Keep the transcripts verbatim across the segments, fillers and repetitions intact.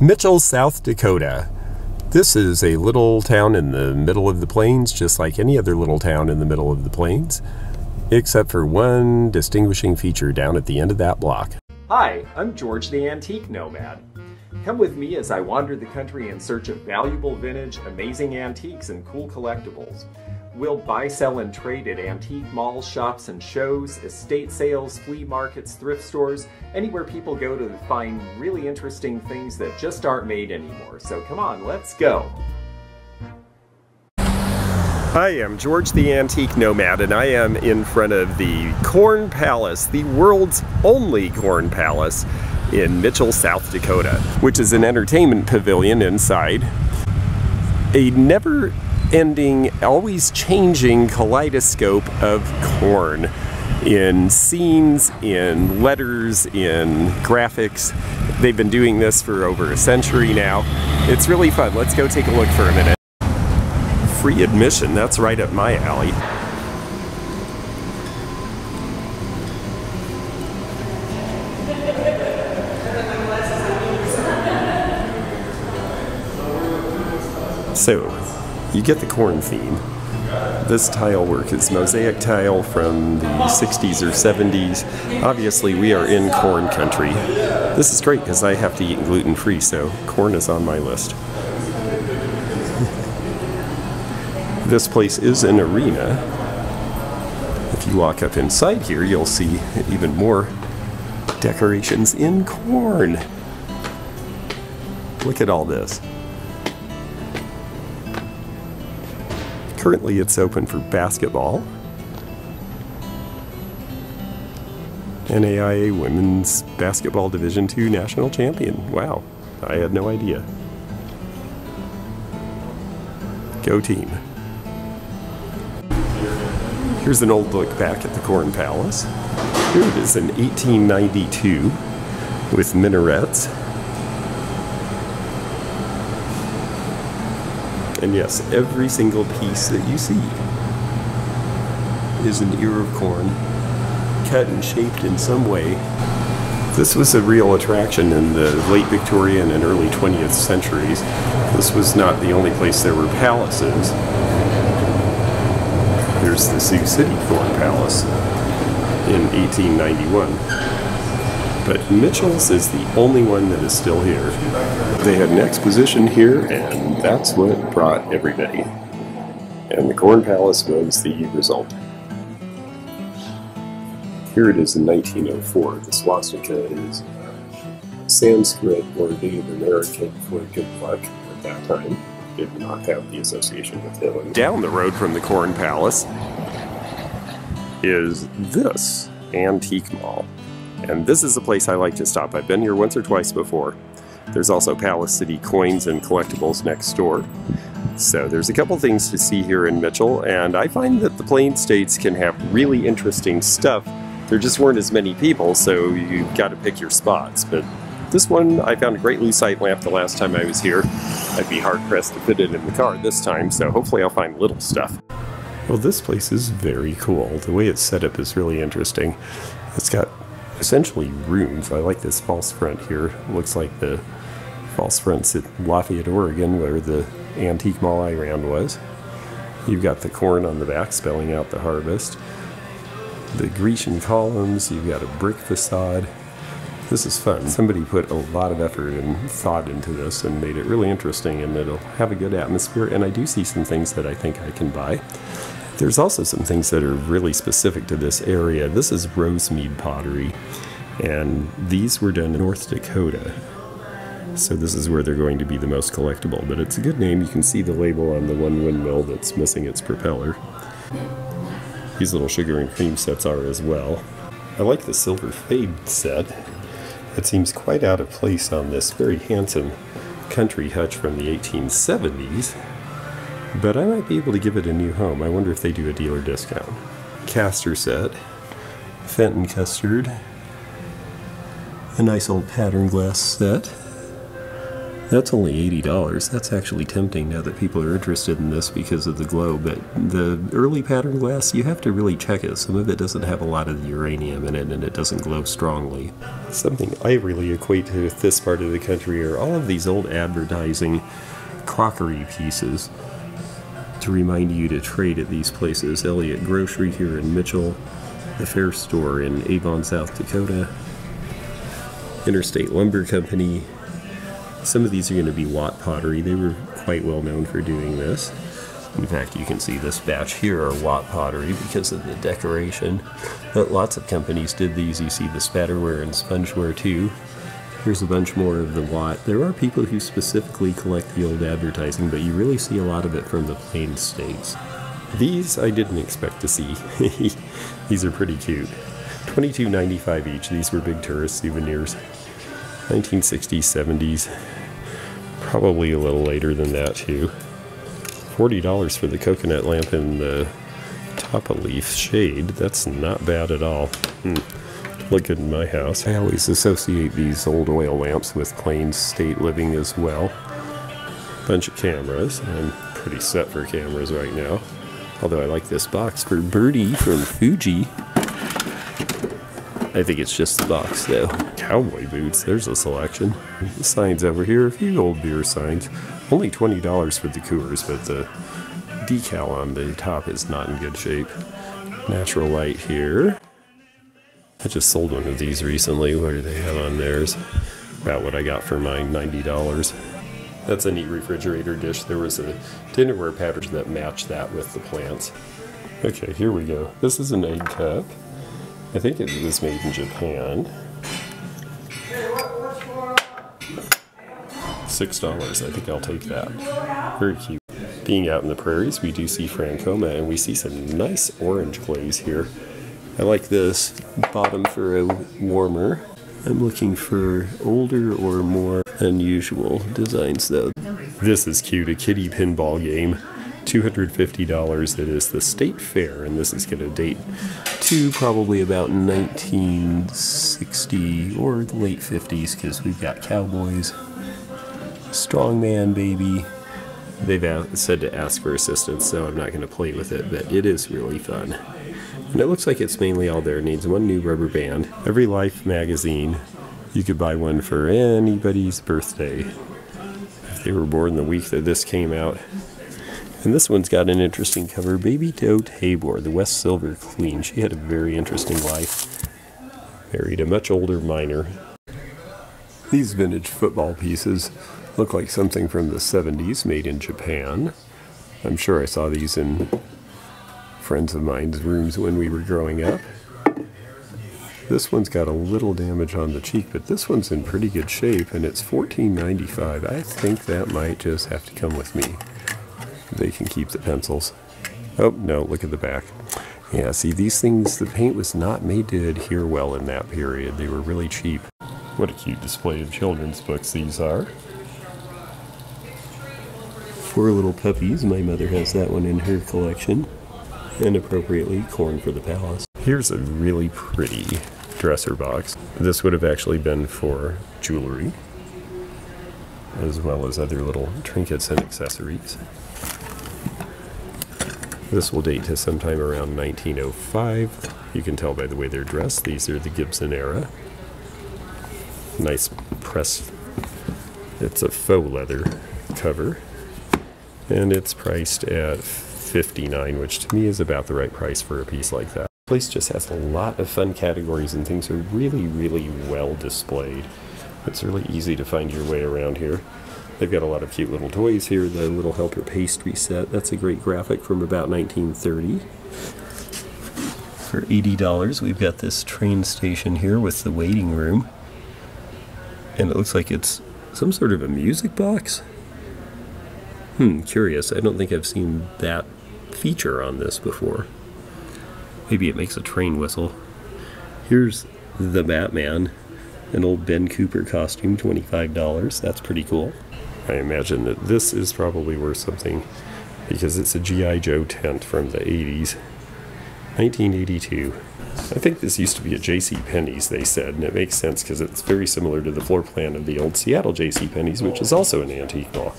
Mitchell, South Dakota. This is a little town in the middle of the plains, just like any other little town in the middle of the plains, except for one distinguishing feature down at the end of that block. Hi, I'm George the Antique Nomad. Come with me as I wander the country in search of valuable vintage, amazing antiques, and cool collectibles. We'll buy, sell, and trade at antique malls, shops and shows, estate sales, flea markets, thrift stores, anywhere people go to find really interesting things that just aren't made anymore. So come on, let's go! Hi, I'm George the Antique Nomad, and I am in front of the Corn Palace, the world's only Corn Palace, in Mitchell, South Dakota, which is an entertainment pavilion inside. A never ending, always changing kaleidoscope of corn in scenes, in letters, in graphics. They've been doing this for over a century now. It's really fun. Let's go take a look for a minute. Free admission, that's right up my alley. So, you get the corn theme. This tile work is mosaic tile from the sixties or seventies. Obviously, we are in corn country. This is great because I have to eat gluten-free, so corn is on my list. This place is an arena. If you walk up inside here, you'll see even more decorations in corn. Look at all this. Currently, it's open for basketball, N A I A Women's Basketball Division two National Champion. Wow, I had no idea. Go team. Here's an old look back at the Corn Palace. Here it is in eighteen ninety-two with minarets. And yes, every single piece that you see is an ear of corn, cut and shaped in some way. This was a real attraction in the late Victorian and early twentieth centuries. This was not the only place there were palaces. There's the Sioux City Corn Palace in eighteen ninety-one. But Mitchell's is the only one that is still here. They had an exposition here, and that's what brought everybody. And the Corn Palace was the result. Here it is in nineteen oh four. The swastika is Sanskrit or Native American for good luck at that time. Did not have the association with Hitler. Down the road from the Corn Palace is this antique mall. And this is a place I like to stop. I've been here once or twice before. There's also Palace City Coins and Collectibles next door. So there's a couple things to see here in Mitchell, and I find that the Plains states can have really interesting stuff. There just weren't as many people, so you've got to pick your spots. But this one, I found a great lucite lamp the last time I was here. I'd be hard-pressed to fit it in the car this time, so hopefully I'll find little stuff. Well, this place is very cool. The way it's set up is really interesting. It's got essentially rooms. I like this false front here. It looks like the false fronts at Lafayette, Oregon, where the antique mall I ran was. You've got the corn on the back spelling out the harvest. The Grecian columns, you've got a brick facade. This is fun. Somebody put a lot of effort and thought into this and made it really interesting, and it'll have a good atmosphere, and I do see some things that I think I can buy. There's also some things that are really specific to this area. This is Rosemead pottery, and these were done in North Dakota. So this is where they're going to be the most collectible, but it's a good name. You can see the label on the one windmill that's missing its propeller. These little sugar and cream sets are as well. I like the silver fade set. It seems quite out of place on this very handsome country hutch from the eighteen seventies. But I might be able to give it a new home. I wonder if they do a dealer discount. Castor set, Fenton custard, a nice old pattern glass set, That's only eighty dollars. That's actually tempting now that people are interested in this because of the glow, but the early pattern glass, you have to really check it. Some of it doesn't have a lot of the uranium in it, and it doesn't glow strongly. Something I really equate to with this part of the country are all of these old advertising crockery pieces to remind you to trade at these places. Elliott Grocery here in Mitchell, the Fair Store in Avon, South Dakota, Interstate Lumber Company. Some of these are going to be Watt Pottery. They were quite well known for doing this. In fact, you can see this batch here are Watt Pottery because of the decoration. But lots of companies did these. You see the spatterware and spongeware too. Here's a bunch more of the Watt. There are people who specifically collect the old advertising, but you really see a lot of it from the Plain States. These I didn't expect to see. These are pretty cute. twenty-two ninety-five each. These were big tourist souvenirs. nineteen sixties, seventies, probably a little later than that too. forty dollars for the coconut lamp in the top of leaf shade. That's not bad at all. Mm. Look good in my house. I always associate these old oil lamps with Plain State living as well. Bunch of cameras. I'm pretty set for cameras right now. Although I like this box for Birdie from Fuji. I think it's just the box though. Cowboy boots, there's a selection. The signs over here, a few old beer signs. Only twenty dollars for the Coors, but the decal on the top is not in good shape. Natural Light here. I just sold one of these recently. What do they have on theirs? About what I got for mine, ninety dollars. That's a neat refrigerator dish. There was a dinnerware pattern that matched that with the plants. Okay, here we go. This is an egg cup. I think it was made in Japan. six dollars, I think I'll take that. Very cute. Being out in the prairies, we do see Frankoma, and we see some nice orange glaze here. I like this bottom for a warmer. I'm looking for older or more unusual designs though. This is cute, a kiddie pinball game. two hundred fifty dollars. It is the state fair, and this is going to date to probably about nineteen sixty or late fifties because we've got cowboys. Strongman Baby. They've said to ask for assistance, so I'm not going to play with it, but it is really fun. And it looks like it's mainly all there. It needs one new rubber band. Every Life magazine, you could buy one for anybody's birthday. If they were born the week that this came out. And this one's got an interesting cover. Baby Doe Tabor, the West Silver Queen. She had a very interesting life. Married a much older miner. These vintage football pieces look like something from the seventies, made in Japan. I'm sure I saw these in friends of mine's rooms when we were growing up. This one's got a little damage on the cheek, but this one's in pretty good shape, and it's fourteen ninety-five. I think that might just have to come with me. They can keep the pencils. Oh, no, look at the back. Yeah, see, these things, the paint was not made to adhere well in that period. They were really cheap. What a cute display of children's books these are. Four Little Puppies. My mother has that one in her collection. And appropriately, Corn for the Palace. Here's a really pretty dresser box. This would have actually been for jewelry, as well as other little trinkets and accessories. This will date to sometime around nineteen oh five. You can tell by the way they're dressed. These are the Gibson era. Nice press. It's a faux leather cover. And it's priced at fifty-nine dollars, which to me is about the right price for a piece like that. The place just has a lot of fun categories, and things are really, really well displayed. It's really easy to find your way around here. They've got a lot of cute little toys here. The Little Helper pastry set. That's a great graphic from about nineteen thirty. For eighty dollars, we've got this train station here with the waiting room. And it looks like it's some sort of a music box. Hmm, curious. I don't think I've seen that feature on this before. Maybe it makes a train whistle. Here's the Batman. An old Ben Cooper costume, twenty-five dollars. That's pretty cool. I imagine that this is probably worth something because it's a G I Joe tent from the eighties, nineteen eighty-two. I think this used to be a J C. Penney's, they said, and it makes sense because it's very similar to the floor plan of the old Seattle J C. Penney's, which is also an antique mall.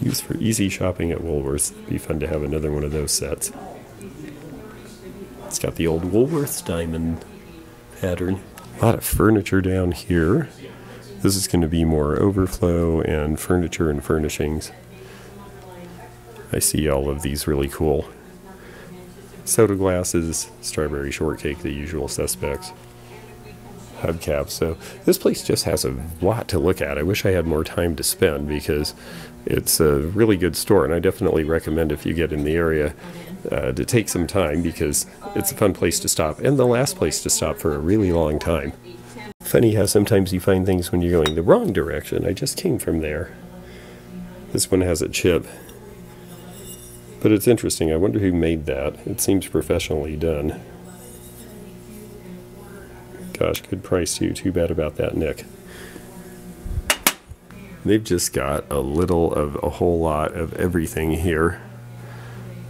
Used for easy shopping at Woolworths. It'd be fun to have another one of those sets. It's got the old Woolworths diamond pattern. A lot of furniture down here. This is going to be more overflow and furniture and furnishings. I see all of these really cool soda glasses, strawberry shortcake, the usual suspects, hubcaps. So this place just has a lot to look at. I wish I had more time to spend because it's a really good store, and I definitely recommend if you get in the area uh, to take some time because it's a fun place to stop and the last place to stop for a really long time. Funny how sometimes you find things when you're going the wrong direction. I just came from there. This one has a chip. But it's interesting. I wonder who made that. It seems professionally done. Gosh, good price too. Too bad about that nick. They've just got a little of a whole lot of everything here.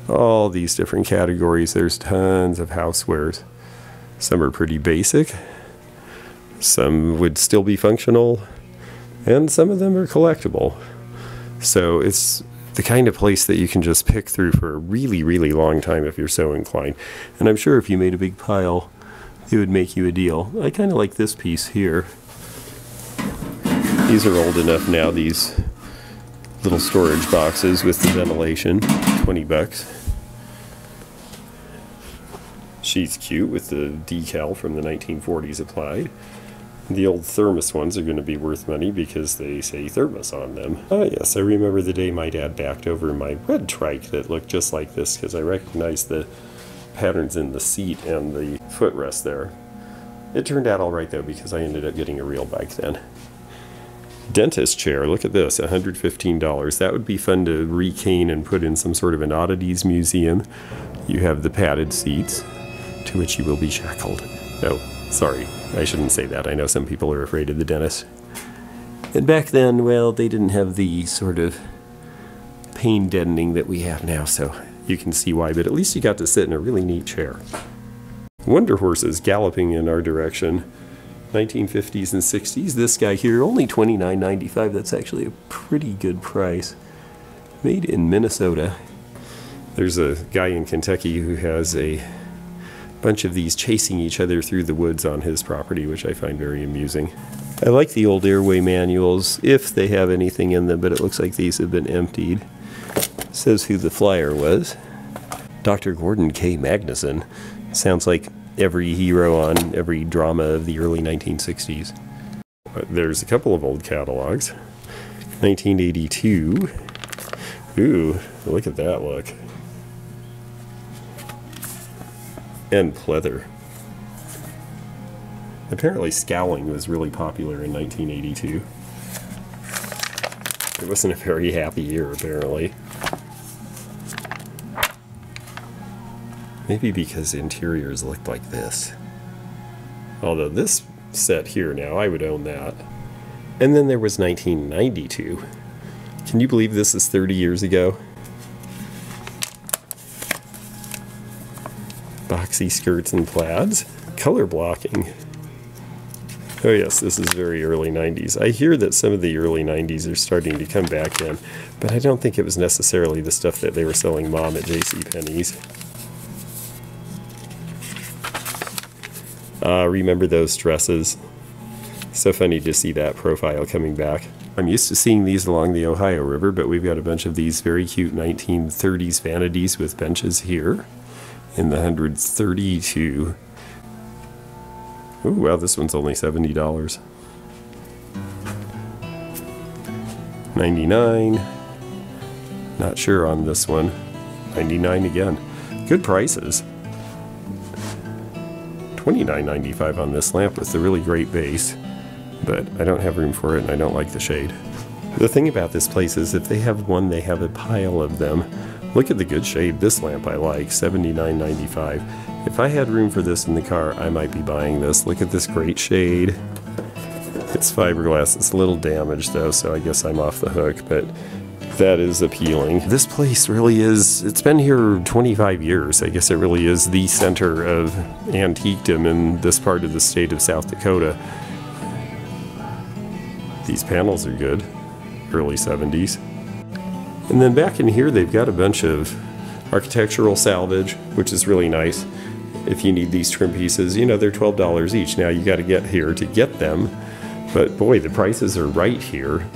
All these different categories. There's tons of housewares. Some are pretty basic. Some would still be functional. And some of them are collectible. So it's the kind of place that you can just pick through for a really, really long time if you're so inclined. And I'm sure if you made a big pile, it would make you a deal. I kind of like this piece here. These are old enough now, these little storage boxes with the ventilation. twenty bucks. She's cute with the decal from the nineteen forties applied. The old thermos ones are going to be worth money because they say thermos on them. Ah, yes, I remember the day my dad backed over my red trike that looked just like this because I recognized the patterns in the seat and the footrest there. It turned out all right, though, because I ended up getting a real bike then. Dentist chair, look at this, one hundred fifteen dollars. That would be fun to recane and put in some sort of an oddities museum. You have the padded seats, to which you will be shackled. No. Sorry, I shouldn't say that. I know some people are afraid of the dentist. And back then, well, they didn't have the sort of pain deadening that we have now, so you can see why, but at least you got to sit in a really neat chair. Wonder horses galloping in our direction. nineteen fifties and sixties. This guy here, only twenty-nine ninety-five. That's actually a pretty good price. Made in Minnesota. There's a guy in Kentucky who has a bunch of these chasing each other through the woods on his property, which I find very amusing. I like the old airway manuals, if they have anything in them, but it looks like these have been emptied. It says who the flyer was. Doctor Gordon K. Magnuson. Sounds like every hero on every drama of the early nineteen sixties. There's a couple of old catalogs. nineteen eighty-two. Ooh, look at that look. And pleather. Apparently scowling was really popular in nineteen eighty-two. It wasn't a very happy year, apparently. Maybe because interiors looked like this. Although this set here now, I would own that. And then there was nineteen ninety-two. Can you believe this is thirty years ago? Boxy skirts and plaids. Color blocking. Oh yes, this is very early nineties. I hear that some of the early nineties are starting to come back in, but I don't think it was necessarily the stuff that they were selling mom at J C Penney's. Uh, remember those dresses? So funny to see that profile coming back. I'm used to seeing these along the Ohio River, but we've got a bunch of these very cute nineteen thirties vanities with benches here. In the one hundred thirty-two. Oh wow, this one's only seventy dollars. ninety-nine. Not sure on this one. ninety-nine again. Good prices. twenty-nine ninety-five on this lamp with the really great base, but I don't have room for it and I don't like the shade. The thing about this place is if they have one, they have a pile of them. Look at the good shade. This lamp I like, seventy-nine ninety-five. If I had room for this in the car, I might be buying this. Look at this great shade. It's fiberglass. It's a little damaged though, so I guess I'm off the hook, but that is appealing. This place really is, it's been here twenty-five years. I guess it really is the center of antiquedom in this part of the state of South Dakota. These panels are good, early seventies. And then back in here, they've got a bunch of architectural salvage, which is really nice. If you need these trim pieces, you know, they're twelve dollars each. Now you got to get here to get them. But boy, the prices are right here,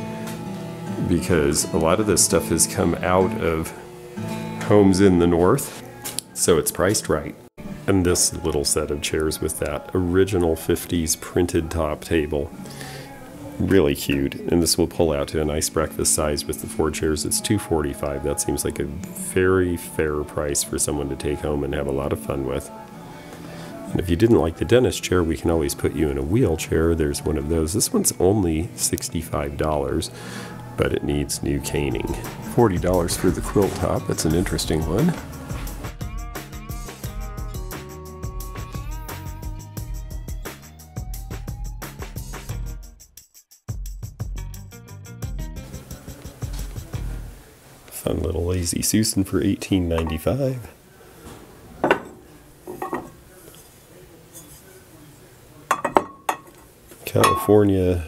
because a lot of this stuff has come out of homes in the north, so it's priced right. And this little set of chairs with that original fifties printed top table. Really cute. And this will pull out to a nice breakfast size with the four chairs. It's two forty-five. That seems like a very fair price for someone to take home and have a lot of fun with. And if you didn't like the dentist chair, we can always put you in a wheelchair. There's one of those. This one's only sixty-five dollars, but it needs new caning. forty dollars for the quilt top. That's an interesting one. Fun little Lazy Susan for eighteen ninety-five. California,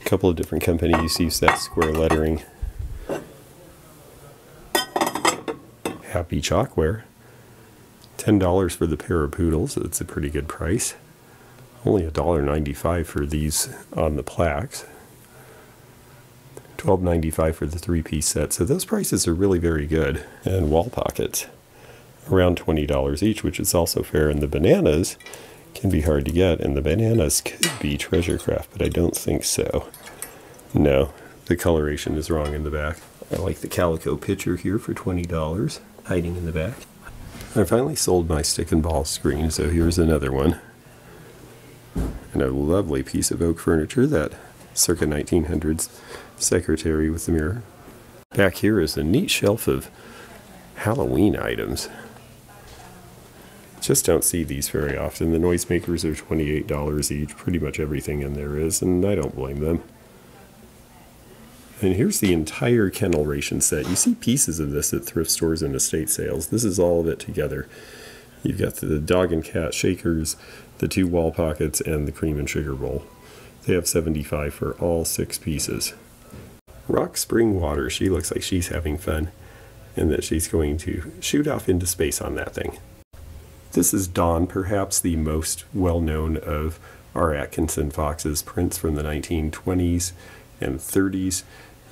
a couple of different companies use that square lettering. Happy Chalkware, ten dollars for the pair of poodles. That's a pretty good price. Only one ninety-five for these on the plaques. twelve ninety-five for the three-piece set. So those prices are really very good. And wall pockets, around twenty dollars each, which is also fair. And the bananas can be hard to get, and the bananas could be Treasure Craft, but I don't think so. No, the coloration is wrong in the back. I like the calico pitcher here for twenty dollars, hiding in the back. I finally sold my stick and ball screen, so here's another one. And a lovely piece of oak furniture, that circa nineteen hundreds secretary with the mirror. Back here is a neat shelf of Halloween items. Just don't see these very often. The noisemakers are twenty-eight dollars each, pretty much everything in there is, and I don't blame them. And here's the entire kennel ration set. You see pieces of this at thrift stores and estate sales. This is all of it together. You've got the dog and cat shakers, the two wall pockets, and the cream and sugar bowl. They have seventy-five dollars for all six pieces. Rock Spring Water, she looks like she's having fun, and that she's going to shoot off into space on that thing. This is Dawn, perhaps the most well-known of R. Atkinson Fox's prints from the nineteen twenties and thirties.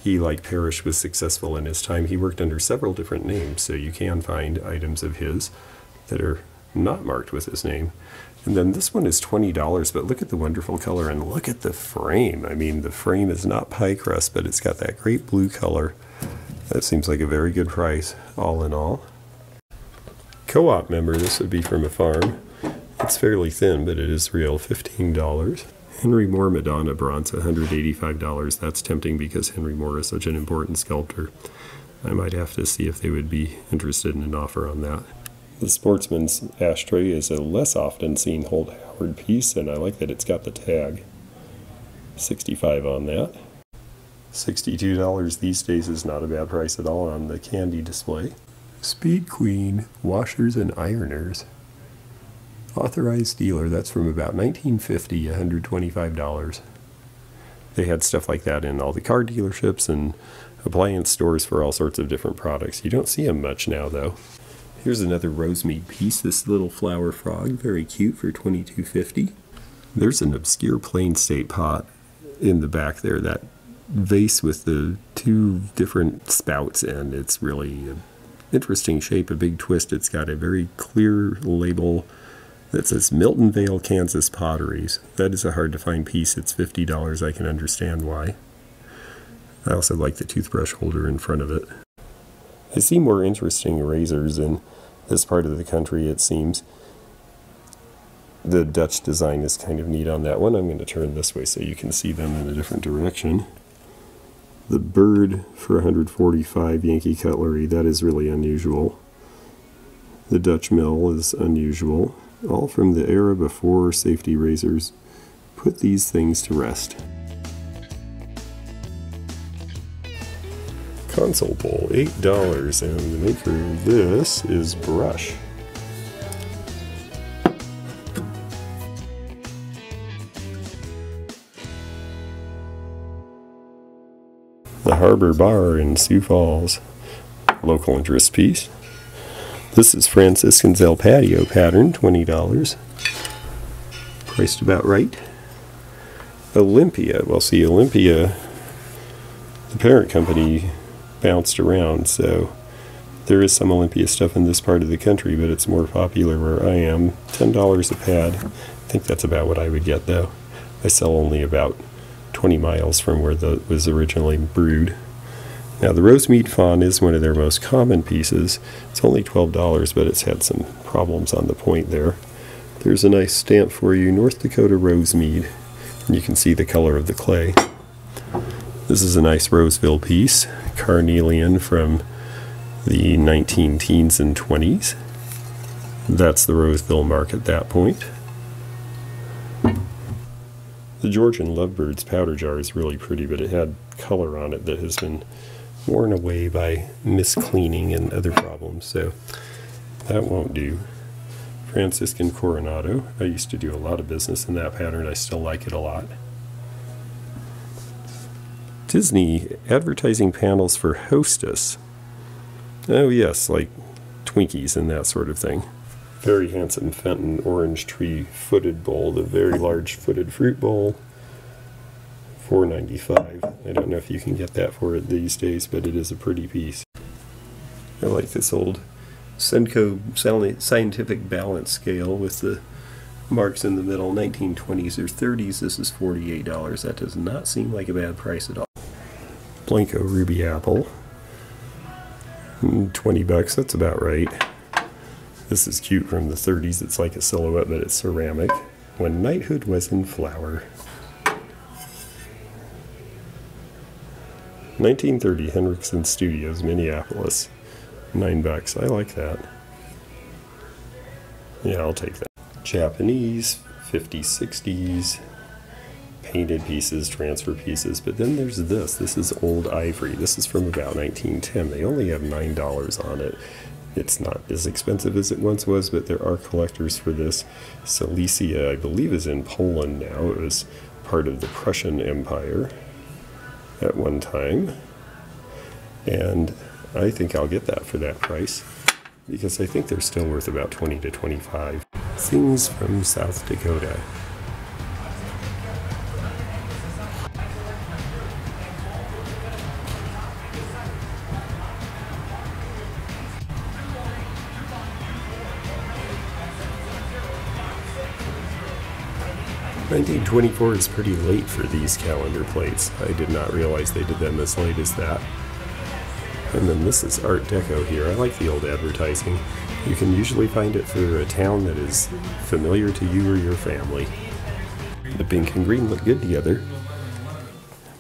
He, like Parrish, was successful in his time. He worked under several different names, so you can find items of his that are not marked with his name. And then this one is twenty dollars, but look at the wonderful color, and look at the frame. I mean, the frame is not pie crust, but it's got that great blue color. That seems like a very good price, all in all. Co-op member, this would be from a farm. It's fairly thin, but it is real, fifteen dollars. Henry Moore Madonna bronze, one eighty-five dollars. That's tempting because Henry Moore is such an important sculptor. I might have to see if they would be interested in an offer on that. The sportsman's ashtray is a less often seen Holt Howard piece, and I like that it's got the tag. sixty-five dollars on that. sixty-two dollars these days is not a bad price at all on the candy display. Speed Queen washers and ironers, authorized dealer. That's from about nineteen fifty, one twenty-five dollars. They had stuff like that in all the car dealerships and appliance stores for all sorts of different products. You don't see them much now, though. Here's another Rosemead piece, this little flower frog, very cute, for twenty-two fifty. There's an obscure Plain State pot in the back there, that vase with the two different spouts, and it's really interesting shape, a big twist. It's got a very clear label that says Miltonvale, Kansas Potteries. That is a hard to find piece. It's fifty dollars. I can understand why. I also like the toothbrush holder in front of it. I see more interesting razors in this part of the country, it seems. The Dutch design is kind of neat on that one. I'm going to turn this way so you can see them in a different direction. The Bird for one forty-five, Yankee cutlery, that is really unusual. The Dutch mill is unusual. All from the era before safety razors. Put these things to rest. console bowl, eight dollars, and the maker of this is Brush. The Harbor Bar in Sioux Falls, local interest piece. This is Franciscan's El Patio pattern, twenty dollars, priced about right. Olympia, well see Olympia, the parent company bounced around, so there is some Olympia stuff in this part of the country, but it's more popular where I am. ten dollars a pad, I think that's about what I would get though. I sell only about twenty miles from where the was originally brewed. Now the Rosemead fond is one of their most common pieces. It's only twelve dollars, but it's had some problems on the point there. There's a nice stamp for you, North Dakota Rosemead. You can see the color of the clay. This is a nice Roseville piece, carnelian from the nineteen teens and twenties. That's the Roseville mark at that point. The Georgian Lovebirds powder jar is really pretty, but it had color on it that has been worn away by miscleaning and other problems, so that won't do. Franciscan Coronado. I used to do a lot of business in that pattern. I still like it a lot. Disney advertising panels for Hostess. Oh yes, like Twinkies and that sort of thing. Very handsome Fenton orange tree footed bowl, the very large footed fruit bowl. four ninety-five. I don't know if you can get that for it these days, but it is a pretty piece. I like this old Senko scientific balance scale with the marks in the middle, nineteen twenties or thirties. This is forty-eight dollars. That does not seem like a bad price at all. Blanco Ruby Apple, twenty bucks. That's about right. This is cute from the thirties. It's like a silhouette, but it's ceramic. When knighthood was in flower. nineteen thirty Henriksen Studios, Minneapolis. nine bucks. I like that. Yeah, I'll take that. Japanese, fifties, sixties, painted pieces, transfer pieces, but then there's this. This is old ivory. This is from about nineteen ten. They only have nine dollars on it. It's not as expensive as it once was, but there are collectors for this. Silesia, I believe, is in Poland now. It was part of the Prussian Empire at one time. And I think I'll get that for that price, because I think they're still worth about twenty to twenty-five. Things from South Dakota. nineteen twenty-four is pretty late for these calendar plates. I did not realize they did them as late as that. And then this is Art Deco here. I like the old advertising. You can usually find it for a town that is familiar to you or your family. The pink and green look good together,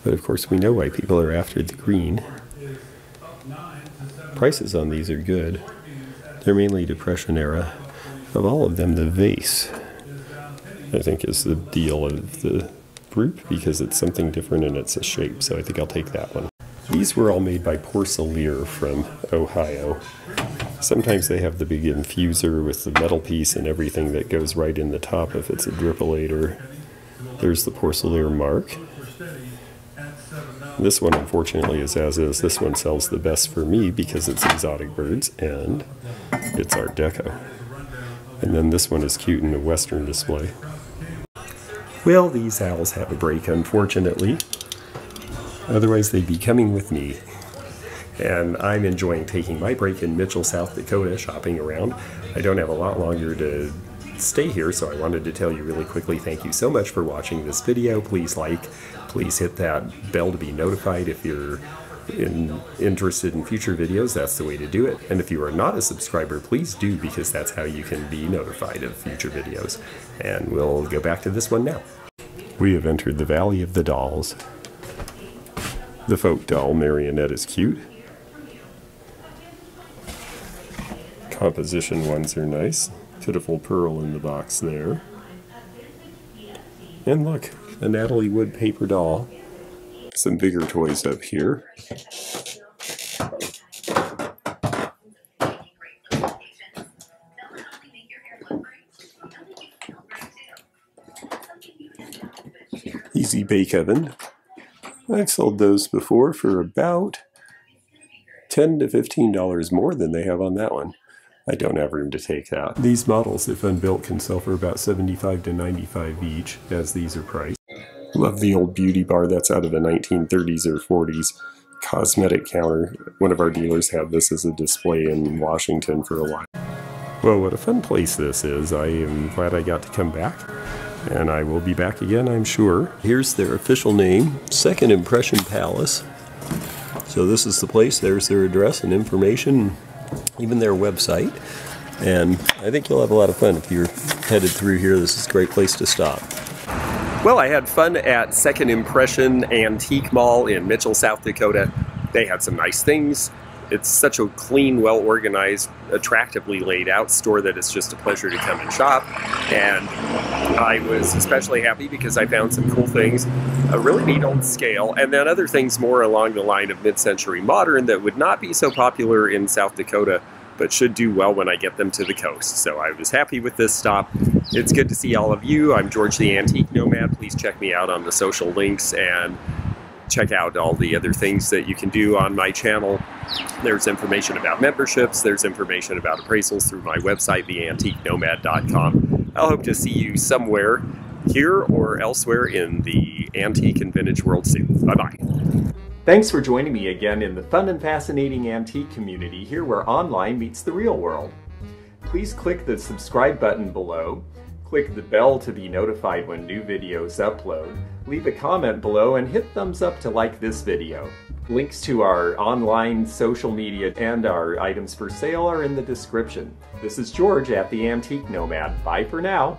but of course we know why people are after the green. Prices on these are good. They're mainly Depression era. Of all of them, the vase, I think, is the deal of the group, because it's something different and it's a shape, so I think I'll take that one. These were all made by Porcelier from Ohio. Sometimes they have the big infuser with the metal piece and everything that goes right in the top if it's a dripillator. There's the Porcelier mark. This one, unfortunately, is as is. This one sells the best for me because it's exotic birds and it's Art Deco. And then this one is cute in a Western display. Well, these owls have a break, unfortunately. Otherwise, they'd be coming with me. And I'm enjoying taking my break in Mitchell, South Dakota, shopping around. I don't have a lot longer to stay here, so I wanted to tell you really quickly, thank you so much for watching this video. Please like, please hit that bell to be notified if you're in, interested in future videos. That's the way to do it. And if you are not a subscriber, please do, because that's how you can be notified of future videos. And we'll go back to this one now. We have entered the Valley of the Dolls. The folk doll marionette is cute. Composition ones are nice. Pitiful Pearl in the box there. And look, a Natalie Wood paper doll. Some bigger toys up here. easy bake oven. I've sold those before for about ten to fifteen dollars more than they have on that one. I don't have room to take out. These models, if unbuilt, can sell for about seventy-five to ninety-five each, as these are priced. Love the old beauty bar. That's out of the nineteen thirties or forties. Cosmetic counter. One of our dealers had this as a display in Washington for a while. Well, what a fun place this is. I am glad I got to come back, and I will be back again, I'm sure. Here's their official name, Second Impression Palace. So this is the place. There's their address and information, even their website. And I think you'll have a lot of fun if you're headed through here. This is a great place to stop. Well, I had fun at Second Impression Antique Mall in Mitchell, South Dakota. They had some nice things. It's such a clean, well-organized, attractively laid-out store that it's just a pleasure to come and shop. And I was especially happy because I found some cool things, a really neat old scale, and then other things more along the line of mid-century modern that would not be so popular in South Dakota, but should do well when I get them to the coast. So I was happy with this stop. It's good to see all of you. I'm George the Antique Nomad. Please check me out on the social links and check out all the other things that you can do on my channel. There's information about memberships. There's information about appraisals through my website, the antique nomad dot com. I'll hope to see you somewhere here or elsewhere in the antique and vintage world soon. Bye-bye. Thanks for joining me again in the fun and fascinating antique community here where online meets the real world. Please click the subscribe button below, click the bell to be notified when new videos upload, leave a comment below, and hit thumbs up to like this video. Links to our online social media and our items for sale are in the description. This is George at the Antique Nomad. Bye for now.